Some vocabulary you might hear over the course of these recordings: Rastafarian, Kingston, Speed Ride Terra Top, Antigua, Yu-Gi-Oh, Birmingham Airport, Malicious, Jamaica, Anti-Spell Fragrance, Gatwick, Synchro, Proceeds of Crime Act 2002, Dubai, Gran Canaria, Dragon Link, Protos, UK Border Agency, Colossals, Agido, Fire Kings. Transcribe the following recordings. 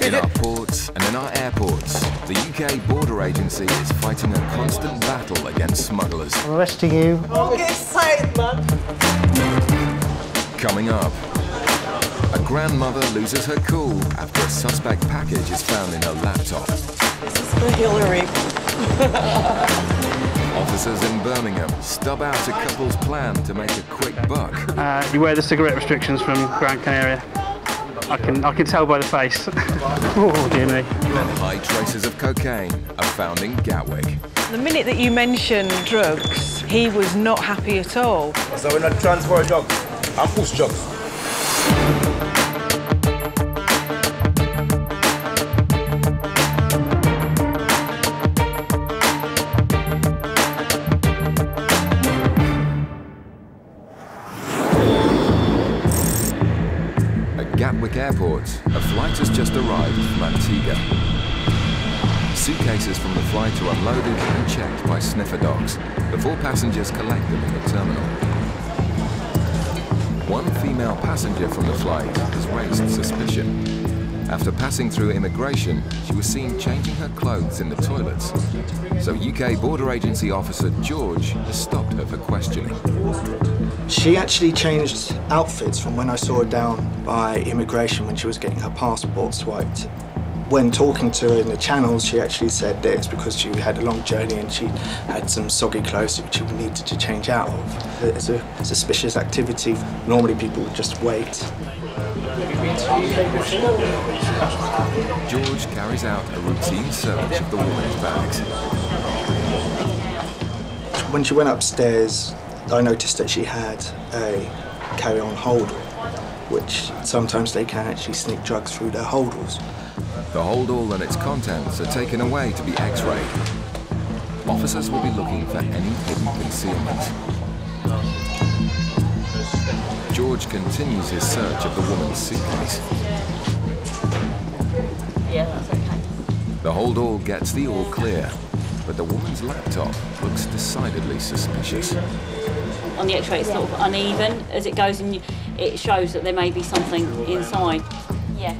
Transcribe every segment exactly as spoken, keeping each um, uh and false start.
In our ports and in our airports, the U K Border Agency is fighting a constant battle against smugglers. I'm arresting you. Oh, get excited, man. Coming up, a grandmother loses her cool after a suspect package is found in her laptop. This is for Hillary. Officers in Birmingham stub out a couple's plan to make a quick buck. Uh, beware the cigarette restrictions from Gran Canaria. I can, I can tell by the face. Oh, dear me. And high traces of cocaine are found in Gatwick. The minute that you mentioned drugs, he was not happy at all. So we're not trans for drugs. I'm push drugs. Gatwick Airport, a flight has just arrived from Antigua. Suitcases from the flight are unloaded and checked by sniffer dogs before passengers collect them in the terminal. One female passenger from the flight has raised suspicion. After passing through immigration, she was seen changing her clothes in the toilets. So U K Border Agency officer George has stopped her for questioning. She actually changed outfits from when I saw her down by immigration when she was getting her passport swiped. When talking to her in the channels, she actually said that it's because she had a long journey and she had some soggy clothes that she needed to change out of. It's a suspicious activity. Normally people would just wait. George carries out a routine search of the woman's bags. When she went upstairs, I noticed that she had a carry-on holdall, which sometimes they can actually sneak drugs through their holdalls. The holdall and its contents are taken away to be x-rayed. Officers will be looking for any hidden concealments. George continues his search of the woman's suitcase. Yeah, that's okay. The holdall gets the all clear, but the woman's laptop looks decidedly suspicious. On the x-ray, it's yeah. sort of uneven as it goes, and it shows that there may be something inside. Yeah.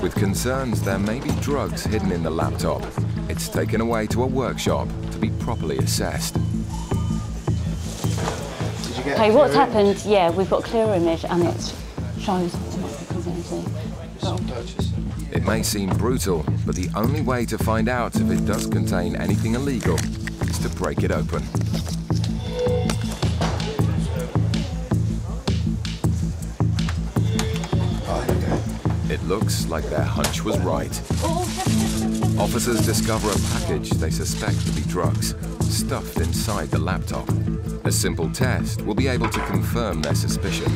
With concerns there may be drugs hidden in the laptop, it's taken away to a workshop to be properly assessed. Did you get okay, what's image? happened? Yeah, we've got a clear image, and it shows what it comes into. It may seem brutal, but the only way to find out if it does contain anything illegal is to break it open. It looks like their hunch was right. Officers discover a package they suspect to be drugs, stuffed inside the laptop. A simple test will be able to confirm their suspicion.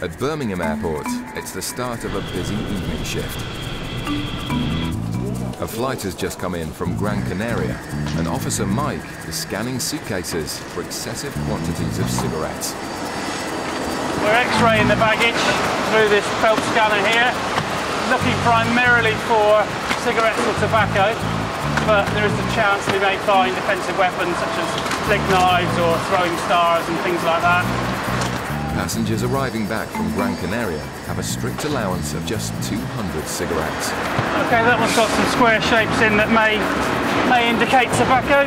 At Birmingham Airport, it's the start of a busy evening shift. A flight has just come in from Gran Canaria, and Officer Mike is scanning suitcases for excessive quantities of cigarettes. We're x-raying the baggage through this felt scanner here, looking primarily for cigarettes or tobacco, but there is a chance we may find offensive weapons such as flick knives or throwing stars and things like that. Passengers arriving back from Gran Canaria have a strict allowance of just two hundred cigarettes. Okay, that one's got some square shapes in that may, may indicate tobacco.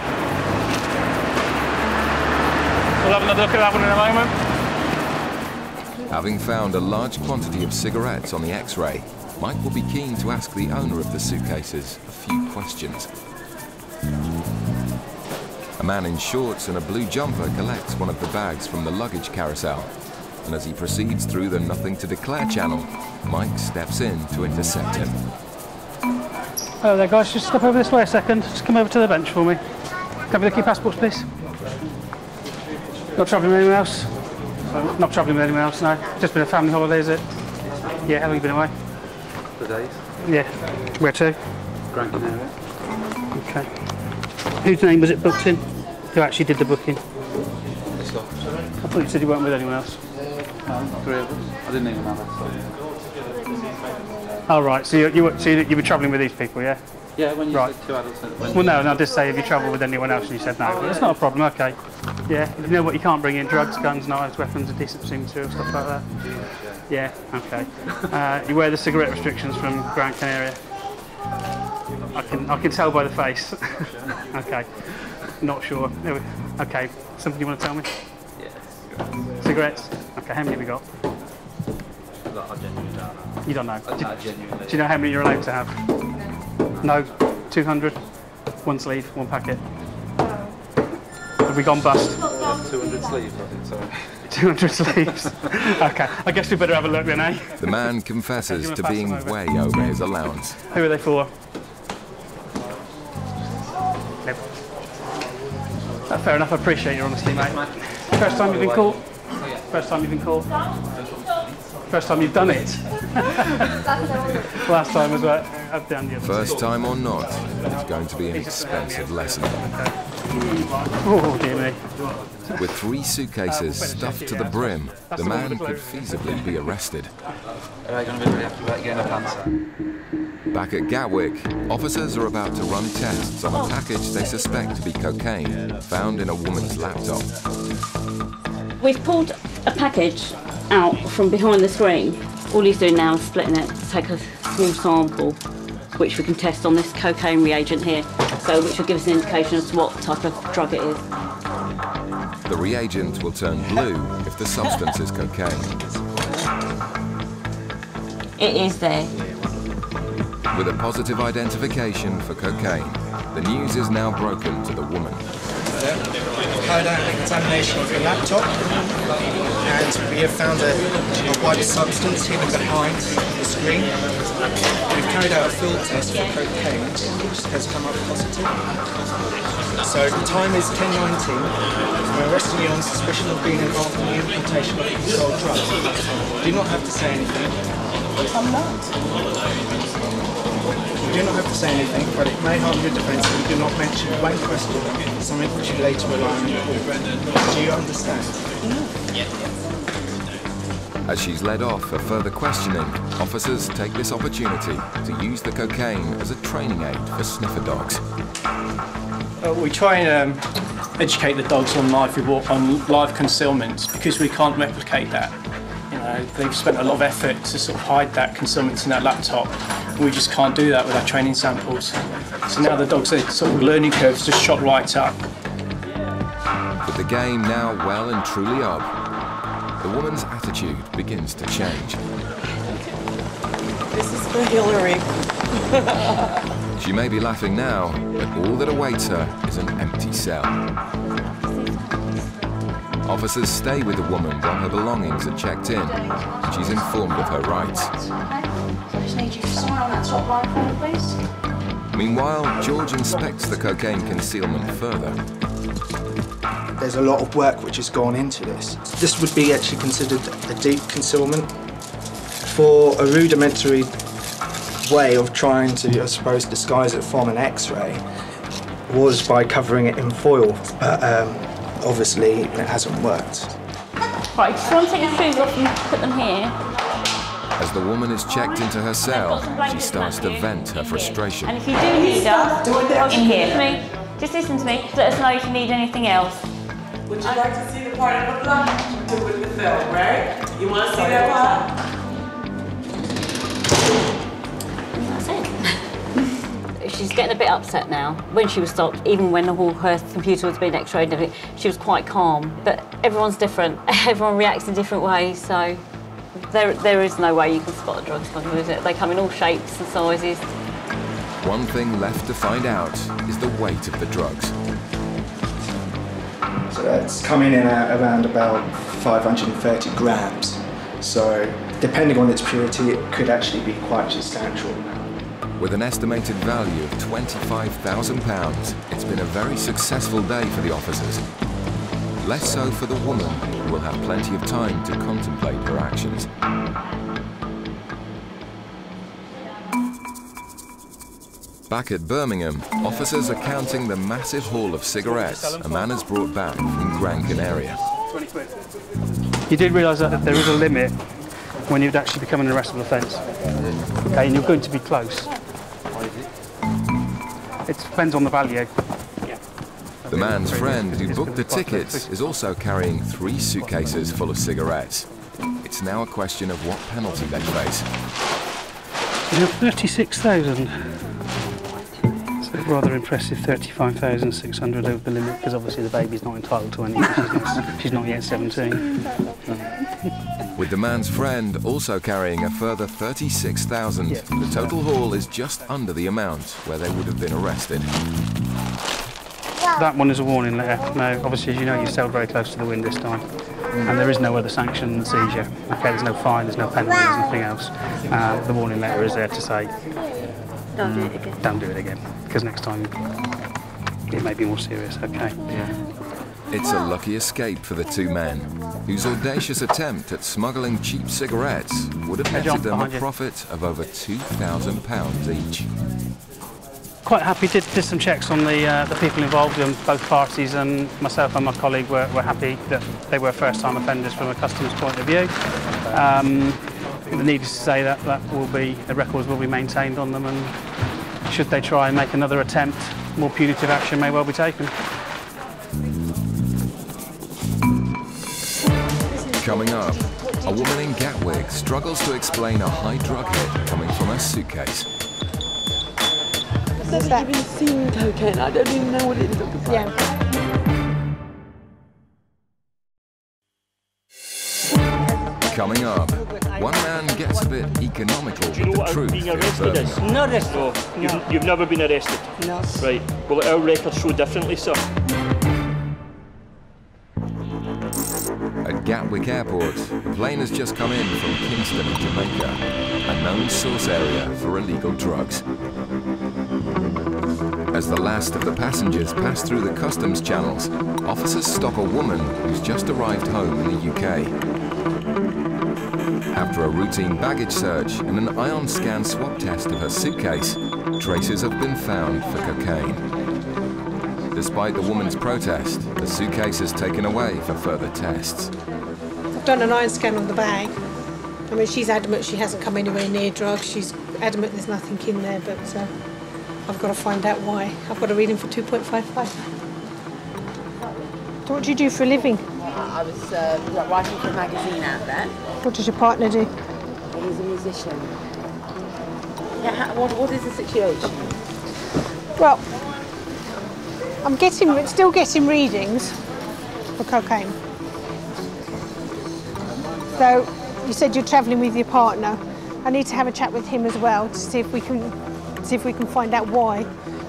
We'll have another look at that one in a moment. Having found a large quantity of cigarettes on the x-ray, Mike will be keen to ask the owner of the suitcases a few questions. A man in shorts and a blue jumper collects one of the bags from the luggage carousel. And as he proceeds through the Nothing to Declare channel, Mike steps in to intercept him. Hello there, guys. Just step over this way a second. Just come over to the bench for me. Can we look at your passports, please? Not travelling with anyone else? No, not travelling with anyone else, no. Just been a family holiday, is it? Yeah, how long have you been away? Two days. Yeah. Where to? Gran Canaria. Okay. Whose name was it booked in? Who actually did the booking? It's not. I thought you said you weren't with anyone else. Three of us. I didn't even know that. Oh, right, so you, you, were, so you, you were travelling with these people, yeah? Yeah, when you right. said two adults. Well, no, and I did say, have you travelled with anyone else? And you said no, but that's not a problem, okay. Yeah, you know what, you can't bring in drugs, guns, knives, weapons, adhesive material, stuff like that. Yeah, okay. Uh, you wear the cigarette restrictions from Gran Canaria. I can, I can tell by the face. Okay, not sure. There we, okay, something you want to tell me? Yeah, cigarettes. Cigarettes? Okay, how many have we got? I genuinely don't know. You don't know? I, do, I genuinely do you know how many you're allowed to have? No. No? two hundred? One sleeve, one packet? Have we gone bust? Yeah, two hundred sleeves, I think so. two hundred sleeves? Okay, I guess we better have a look then, eh? The man confesses to being way over his allowance. Who are they for? Nope. Uh, fair enough, I appreciate your honesty, mate. First time you've been caught? First time you've been caught? First time you've done it? Last time was what? I've done the other. First time or not, it's going to be an expensive lesson. Okay. Oh, dear me. With three suitcases uh, we'll stuffed to the brim, That's the man could feasibly be arrested. Back at Gatwick, officers are about to run tests on a package they suspect to be cocaine found in a woman's laptop. We've pulled a package out from behind the screen. All he's doing now is splitting it to take a small sample, which we can test on this cocaine reagent here, so which will give us an indication as to what type of drug it is. The reagent will turn blue if the substance is cocaine. It is there. With a positive identification for cocaine, the news is now broken to the woman. Carried out an examination of the laptop, and we have found a, a white substance hidden behind the screen. We've carried out a field test for cocaine, which has come up positive. So the time is ten nineteen. We're arresting you on suspicion of being involved in the importation of controlled drugs. You do not have to say anything. I'm not. You do not have to say anything, but it may harm your defence if you do not mention one question, something which you later rely on in court. Do you understand? No. As she's led off for further questioning, officers take this opportunity to use the cocaine as a training aid for sniffer dogs. Uh, we try and um, educate the dogs on live reward, on live concealment, because we can't replicate that. You know, they've spent a lot of effort to sort of hide that concealment in that laptop. We just can't do that with our training samples. So now the dogs, their sort of learning curves just shot right up. With the game now well and truly up, the woman's attitude begins to change. This is for Hillary. She may be laughing now, but all that awaits her is an empty cell. Officers stay with the woman while her belongings are checked in. She's informed of her rights. Need you to sign on that top right corner, please. Meanwhile, George inspects the cocaine concealment further. There's a lot of work which has gone into this. This would be actually considered a deep concealment for a rudimentary way of trying to, I suppose, disguise it from an X-ray was by covering it in foil, but um, obviously it hasn't worked. Right, so I'm taking the shoes off and put them here. As the woman is checked into her cell, she starts to vent her frustration. And if you do need us, in here. Just listen to me. Let us know if you need anything else. Would you like to see the part of the blood to do with the film, right? You want to see that part? That's it. She's getting a bit upset now. When she was stopped, even when all her computer was being x-rayed and everything, she was quite calm. But everyone's different. Everyone reacts in different ways, so... There, there is no way you can spot a drug smuggler, is it? They come in all shapes and sizes. One thing left to find out is the weight of the drugs. So that's coming in at around about five hundred thirty grams. So depending on its purity, it could actually be quite substantial. With an estimated value of twenty-five thousand pounds, it's been a very successful day for the officers. Less so for the woman, who will have plenty of time to contemplate her actions. Back at Birmingham, officers are counting the massive haul of cigarettes a man has brought back from Gran Canaria. You did realise that there is a limit when you'd actually become an arrestable offence. Okay, and you're going to be close. It depends on the value. The man's friend who booked the tickets is also carrying three suitcases full of cigarettes. It's now a question of what penalty they face. They're thirty-six thousand. So rather impressive, thirty-five thousand six hundred over the limit, because obviously the baby's not entitled to anything. She's not yet seventeen. With the man's friend also carrying a further thirty-six thousand, yeah. The total haul is just under the amount where they would have been arrested. That one is a warning letter. Now, obviously, as you know, you sailed very close to the wind this time, and there is no other sanction than seizure. Okay, there's no fine, there's no penalty, there's nothing else. Uh, the warning letter is there to say, don't do it again. Don't do it again, because next time it may be more serious. Okay. Yeah. It's a lucky escape for the two men, whose audacious attempt at smuggling cheap cigarettes would have netted them a profit of over two thousand pounds each. Quite happy, did, did some checks on the, uh, the people involved in both parties, and myself and my colleague were, were happy that they were first-time offenders from a customs point of view. Um, needless to say that, that will be, the records will be maintained on them, and should they try and make another attempt, more punitive action may well be taken. Coming up, a woman in Gatwick struggles to explain a high drug hit coming from her suitcase. I've never even seen cocaine. I don't even know what it looks like. Yeah. Coming up, one man gets a bit economical with the truth. Do you know what being arrested is? No, arrested. You've, you've never been arrested? No. Right. Well, our records show differently, sir. At Gatwick Airport, a plane has just come in from Kingston, Jamaica, a known source area for illegal drugs. As the last of the passengers pass through the customs channels, officers stop a woman who's just arrived home in the U K. After a routine baggage search and an ion scan swab test of her suitcase, traces have been found for cocaine. Despite the woman's protest, the suitcase is taken away for further tests. I've done an iron scan on the bag. I mean, she's adamant she hasn't come anywhere near drugs. She's adamant there's nothing in there, but uh, I've got to find out why. I've got a reading for two point five five. What do you do for a living? I was uh, writing for a magazine out there. What does your partner do? He's a musician. Yeah, what, what is the situation? Well, I'm getting, still getting readings for cocaine. So you said you're travelling with your partner. I need to have a chat with him as well to see if we can, see if we can find out why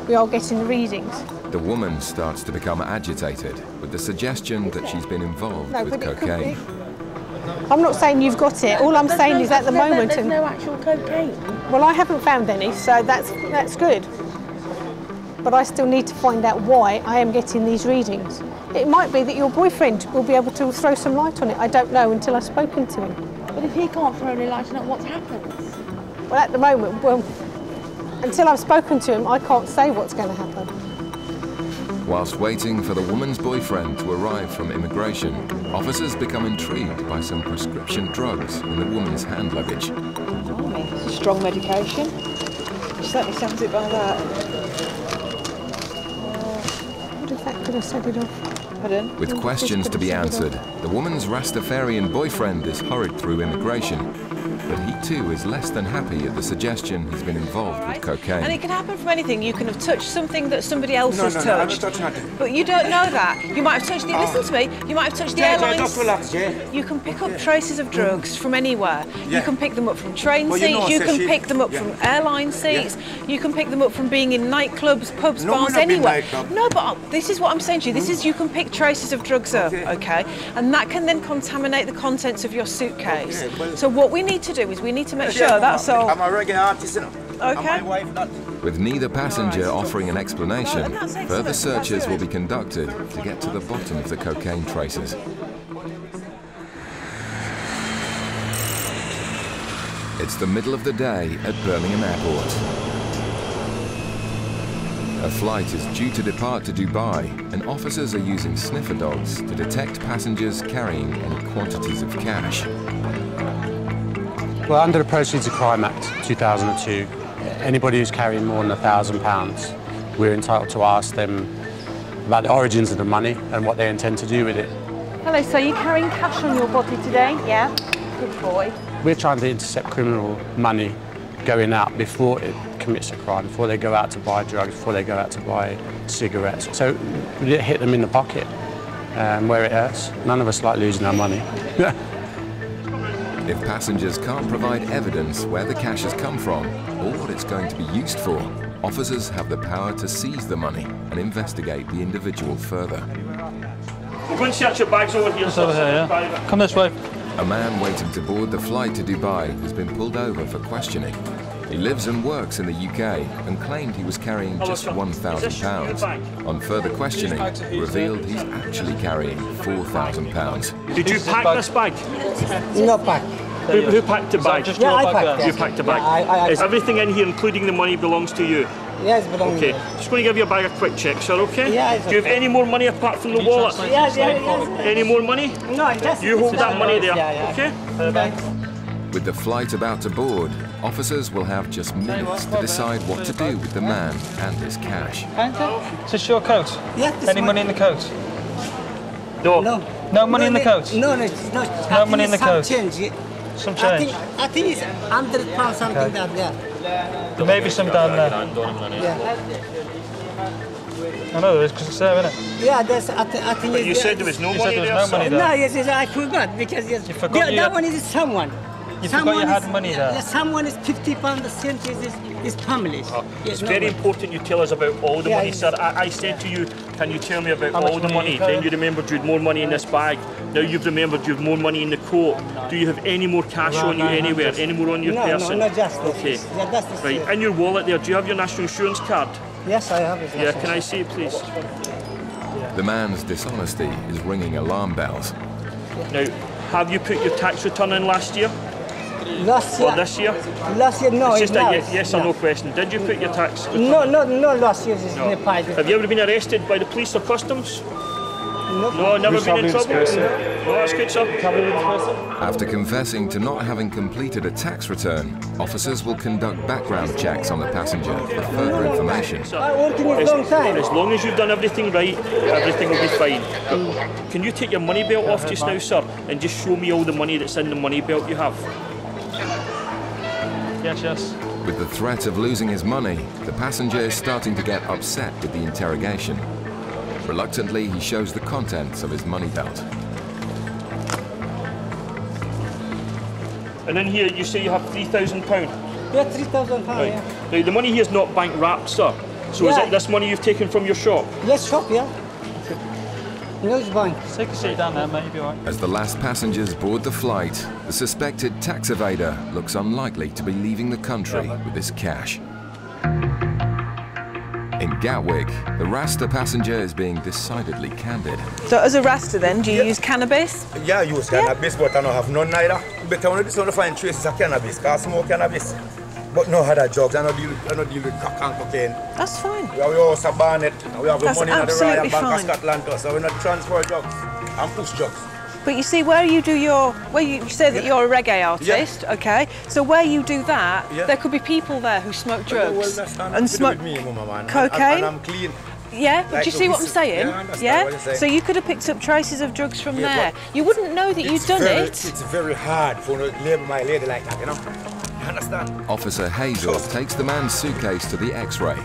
we are getting the readings. The woman starts to become agitated with the suggestion that she's been involved no, with cocaine. I'm not saying you've got it. All I'm there's saying no, is at the no, moment, there's and, no actual cocaine. Well, I haven't found any, so that's that's good. But I still need to find out why I am getting these readings. It might be that your boyfriend will be able to throw some light on it. I don't know until I've spoken to him. But if he can't throw any light on it, what's happened? Well, at the moment, well, until I've spoken to him, I can't say what's going to happen. Whilst waiting for the woman's boyfriend to arrive from immigration, officers become intrigued by some prescription drugs in the woman's hand luggage. It's a strong medication. It certainly sounds it by that. That could have set it off. Pardon? With questions to be answered, the woman's Rastafarian boyfriend is hurried through immigration, but he too is less than happy at the suggestion he's been involved right. with cocaine. And it can happen from anything. You can have touched something that somebody else no, has no, touched. No, no, I haven't touched nothing. But you don't know that. You might have touched the. Oh. Listen to me. You might have touched the yeah, airlines. Yeah, relax, yeah. You can pick up yeah. traces of drugs mm. from anywhere. Yeah. You can pick them up from train well, seats. You, know, you can she... pick them up yeah. from airline seats. Yeah. You can pick them up from being in nightclubs, pubs, no, bars, anywhere. Nightclub. No, but this is what I'm saying to you. This mm. is you can pick traces of drugs up, okay. okay? And that can then contaminate the contents of your suitcase. Okay, well, so what we need to do is we need to make sure that's all. I'm a regular artist, okay. My wife not... With neither passenger offering an explanation, no, further searches will be conducted to get to the bottom of the cocaine traces. It's the middle of the day at Birmingham Airport. A flight is due to depart to Dubai, and officers are using sniffer dogs to detect passengers carrying any quantities of cash. Well, under the Proceeds of Crime Act two thousand two, anybody who's carrying more than one thousand pounds, we're entitled to ask them about the origins of the money and what they intend to do with it. Hello, so you're carrying cash on your body today? Yeah. Good boy. We're trying to intercept criminal money going out before it commits a crime, before they go out to buy drugs, before they go out to buy cigarettes. So we hit them in the pocket, um, where it hurts. None of us like losing our money. If passengers can't provide evidence where the cash has come from or what it's going to be used for, officers have the power to seize the money and investigate the individual further. Once you have your bags over here, over here yeah. Come this way. A man waiting to board the flight to Dubai has been pulled over for questioning. He lives and works in the U K and claimed he was carrying just one thousand pounds. On further questioning, revealed he's actually carrying four thousand pounds. Did you pack this bag? No pack. Who, who packed the bag? Just yeah, I packed bag. You packed the bag. Yeah, I, I, Is everything in here, including the money, belongs to you? Yes, belongs to me. Okay, just going to give you a bag a quick check, sir, okay? Yeah, Do you have okay. any more money apart from the wallet? Yes, yes, yes. Any more money? No, yes. You hold that money there, yeah, yeah. okay? With the flight about to board, officers will have just minutes to decide what to do with the man and his cash. Is this your coat? Yes. Any money in the coat? No. No, no money in the coat? No, no, no. No money in the coat? Some change. I think, I think it's one hundred pounds something okay. down there. There may be some down there. Yeah. I know there is because it's there, isn't it? Yeah, that's, I, th I think but it's you there. said there was no you money there. No, money there. no yes, yes, I forgot because yes, you forgot the, that had, one is someone. You someone forgot you had is, money there. Yeah, someone is fifty pounds, the same is his, his family. Oh, yes, it's no very money. important you tell us about all the yeah, money, sir. I, I said yeah. to you, can you tell me about How all the money? Then you remembered you had more money in this bag. Now you've remembered you have more money in the coat. Do you have any more cash no, on you no, anywhere? Any more on your no, person? No, no, just okay. this. Yeah, that's right. In your wallet there, do you have your national insurance card? Yes, I have. Yeah, can I see it, please? The man's dishonesty is ringing alarm bells. Now, have you put your tax return in last year? Last year? Or this year? Last year, no. It's just no, a yes no. or no question. Did you put your tax return? No, no, no, last year. No. In the have you ever been arrested by the police or customs? No, never been in trouble. After confessing to not having completed a tax return, officers will conduct background checks on the passenger for further information. I worked in a long time. As long as you've done everything right, everything will be fine. But can you take your money belt off just now, sir, and just show me all the money that's in the money belt you have? Yes, yes. With the threat of losing his money, the passenger is starting to get upset with the interrogation. Reluctantly, he shows the contents of his money belt. And in here, you say you have three thousand pounds? Yeah, three thousand pounds, right. yeah. Now, the money here is not bank wrapped, sir. So yeah. is it this money you've taken from your shop? Yes, shop, yeah. No, it's bank. Take a seat down there, mate, you'll be all right. As the last passengers board the flight, the suspected tax evader looks unlikely to be leaving the country yeah, with his cash. In Gatwick, the Rasta passenger is being decidedly candid. So as a Rasta then, do you yeah. use cannabis? Yeah, I use cannabis, yeah. but I don't have none neither. But I want to find traces of cannabis, because I smoke cannabis. But no other drugs, I don't deal, I don't deal with cock and cocaine. That's fine. We also ban it, we have That's the money in the Royal Bank of Scotland, so we don't transfer drugs and push drugs. But you see, where you do your, where you say that yeah. you're a reggae artist, yeah. okay? So where you do that, yeah. there could be people there who smoke drugs well, well, and smoke me, Mama, cocaine. And, and I'm clean. Yeah, like, but do you see what I'm saying? Yeah, yeah? What saying? So you could have picked up traces of drugs from yeah, there. You wouldn't know that you'd done very, it. It's very hard for a label my lady like that, you know? You understand? Officer Hazel so. takes the man's suitcase to the X-ray,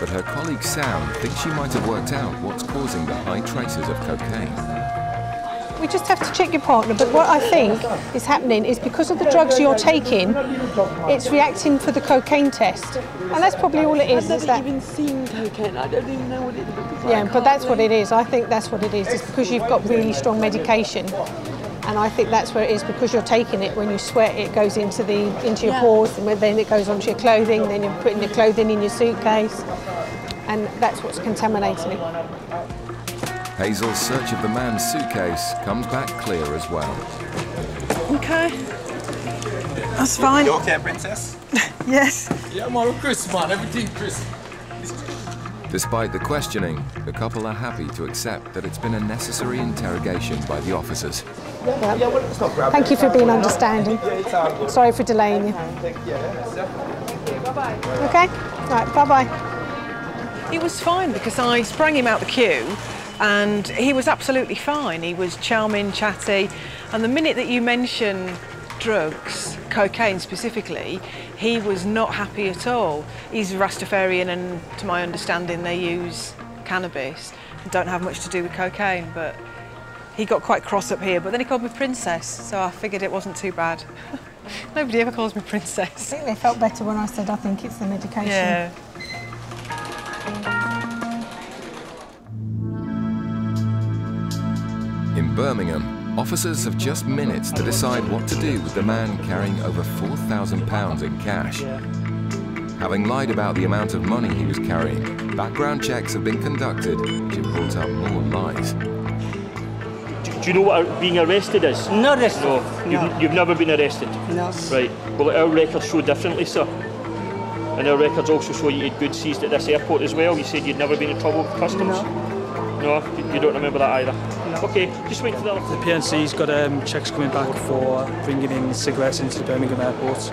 but her colleague Sam thinks she might have worked out what's causing the high traces of cocaine. We just have to check your partner, but what I think is happening is because of the drugs you're taking, it's reacting for the cocaine test. And that's probably all it is. I've never even seen cocaine, I don't even know what it is. Yeah, but that's what it is. I think that's what it is. It's because you've got really strong medication. And I think that's where it is, because you're taking it. When you sweat, it goes into the into your pores, and then it goes onto your clothing, then you're putting your clothing in your suitcase. And that's what's contaminating it. Hazel's search of the man's suitcase comes back clear as well. Okay. That's fine. You okay, princess? Yes. Yeah, I'm all crisp, man. Everything crisp. Despite the questioning, the couple are happy to accept that it's been a necessary interrogation by the officers. Yep. Thank you for being understanding. Sorry for delaying you. Okay? Right, bye-bye. He was fine because I sprang him out the queue and he was absolutely fine. He was charming, chatty, and the minute that you mention drugs, cocaine specifically, he was not happy at all. He's Rastafarian and to my understanding they use cannabis. I don't have much to do with cocaine, but he got quite cross up here, but then he called me princess, so I figured it wasn't too bad. Nobody ever calls me princess. I think they felt better when I said I think it's the medication. Yeah. In Birmingham, officers have just minutes to decide what to do with the man carrying over four thousand pounds in cash. Having lied about the amount of money he was carrying, background checks have been conducted, which have brought out more lies. Do you know what being arrested is? No arrested. No. You've, no. you've never been arrested? No. Right. Well, our records show differently, sir. And our records also show you had good seized at this airport as well. You said you'd never been in trouble with customs? No. No? You, you don't remember that either? No. OK, just wait for that. The P N C's got um, checks coming back for bringing in cigarettes into Birmingham Airport.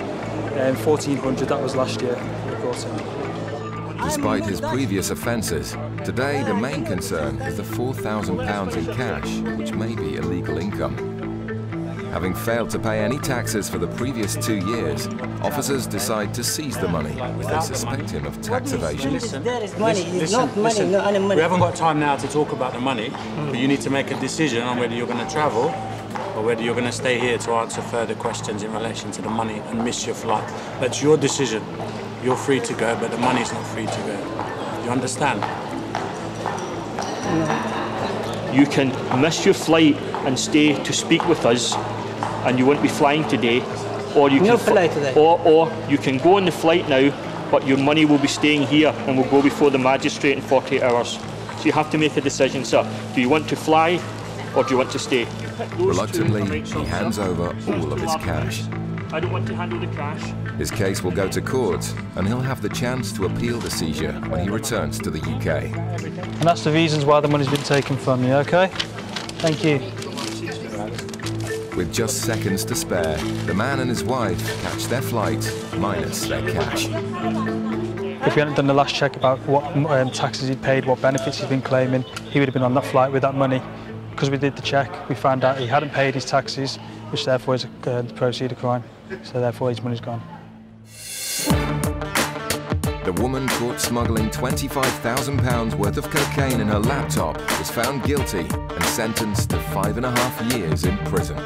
Um, fourteen hundred, that was last year. Despite his previous offences, today the main concern is the four thousand pounds in cash, which may be illegal income. Having failed to pay any taxes for the previous two years, officers decide to seize the money if they suspect him of tax evasion. Listen, listen, listen, listen. We haven't got time now to talk about the money, but you need to make a decision on whether you're going to travel or whether you're going to stay here to answer further questions in relation to the money and miss your flight. That's your decision. You're free to go, but the money's not free to go. You understand? You can miss your flight and stay to speak with us, and you won't be flying today, or you no can fly today. Or, or you can go on the flight now, but your money will be staying here and will go before the magistrate in forty-eight hours. So you have to make a decision, sir. Do you want to fly, or do you want to stay? Reluctantly, he hands over all of his cash. I don't want to handle the cash. His case will go to court, and he'll have the chance to appeal the seizure when he returns to the U K. And that's the reasons why the money's been taken from you, OK? Thank you. With just seconds to spare, the man and his wife catch their flight, minus their cash. If we hadn't done the last check about what um, taxes he'd paid, what benefits he's been claiming, he would have been on that flight with that money. Because we did the check, we found out he hadn't paid his taxes, which therefore is a uh, proceeds of crime, so therefore his money's gone. The woman caught smuggling twenty-five thousand pounds worth of cocaine in her laptop was found guilty and sentenced to five and a half years in prison.